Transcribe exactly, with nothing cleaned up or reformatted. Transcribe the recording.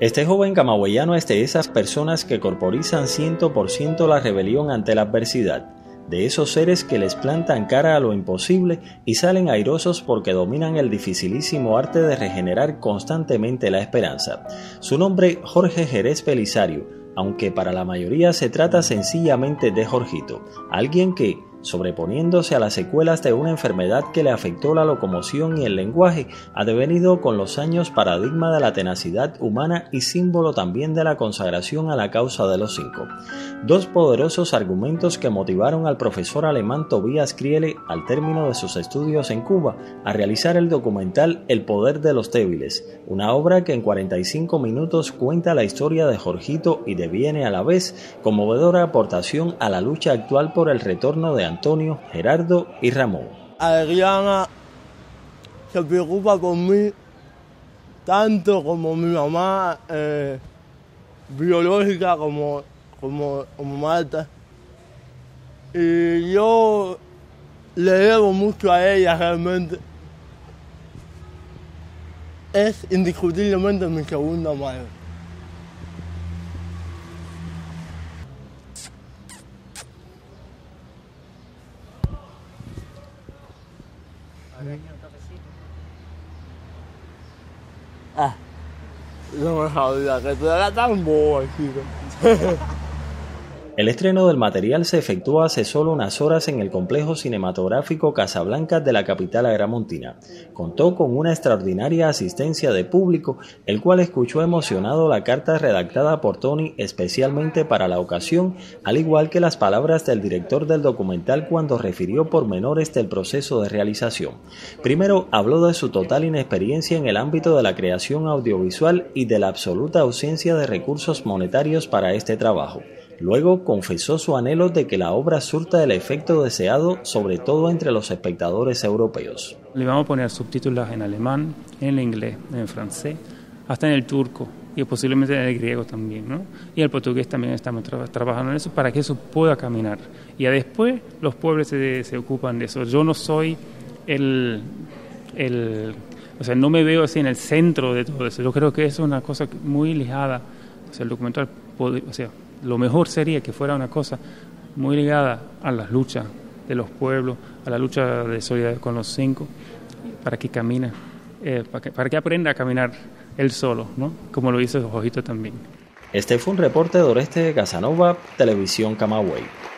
Este joven camagüeyano es de esas personas que corporizan cien por ciento la rebelión ante la adversidad, de esos seres que les plantan cara a lo imposible y salen airosos porque dominan el dificilísimo arte de regenerar constantemente la esperanza. Su nombre, Jorge Jerez Belisario, aunque para la mayoría se trata sencillamente de Jorgito, alguien que, sobreponiéndose a las secuelas de una enfermedad que le afectó la locomoción y el lenguaje, ha devenido con los años paradigma de la tenacidad humana y símbolo también de la consagración a la causa de los cinco. Dos poderosos argumentos que motivaron al profesor alemán Tobías Kriele, al término de sus estudios en Cuba, a realizar el documental El poder de los débiles, una obra que en cuarenta y cinco minutos cuenta la historia de Jorgito y deviene a la vez conmovedora aportación a la lucha actual por el retorno de ANTONIO, GERARDO y RAMÓN. Adriana se preocupa por mí tanto como mi mamá eh, biológica, como, como, como Marta. Y yo le debo mucho a ella realmente. Es indiscutiblemente mi segunda madre. Ah, no me jodía, que tú eras tan bobo, chico. El estreno del material se efectuó hace solo unas horas en el complejo cinematográfico Casablanca de la capital agramontina. Contó con una extraordinaria asistencia de público, el cual escuchó emocionado la carta redactada por Tony especialmente para la ocasión, al igual que las palabras del director del documental cuando refirió pormenores del proceso de realización. Primero habló de su total inexperiencia en el ámbito de la creación audiovisual y de la absoluta ausencia de recursos monetarios para este trabajo. Luego confesó su anhelo de que la obra surta el efecto deseado, sobre todo entre los espectadores europeos. Le vamos a poner subtítulos en alemán, en inglés, en francés, hasta en el turco y posiblemente en el griego también, ¿no? Y el portugués también estamos tra trabajando en eso para que eso pueda caminar. Y después los pueblos se, se ocupan de eso. Yo no soy el... el o sea, no me veo así en el centro de todo eso. Yo creo que eso es una cosa muy ligada. O sea, el documental... O sea, lo mejor sería que fuera una cosa muy ligada a las luchas de los pueblos, a la lucha de solidaridad con los cinco, para que camine, eh, para, que, para que aprenda a caminar él solo, ¿no? Como lo hizo Jorgito también. Este fue un reporte de Orestes de Casanova, Televisión Camagüey.